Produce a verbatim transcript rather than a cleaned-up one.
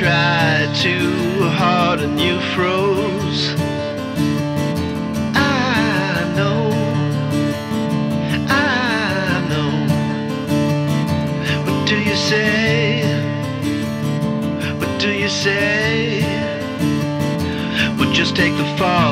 tried too hard and you froze. I know, I know. What do you say? What do you say? We'll just take the fall.